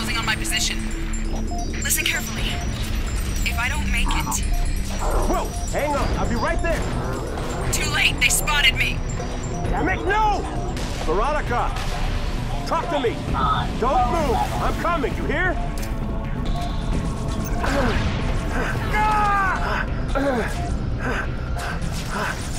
closing on my position. Listen carefully. If I don't make it... Bro, hang on. I'll be right there. Too late. They spotted me. Damn it, no! Veronica, talk to me. Don't move. I'm coming. You hear? Ah!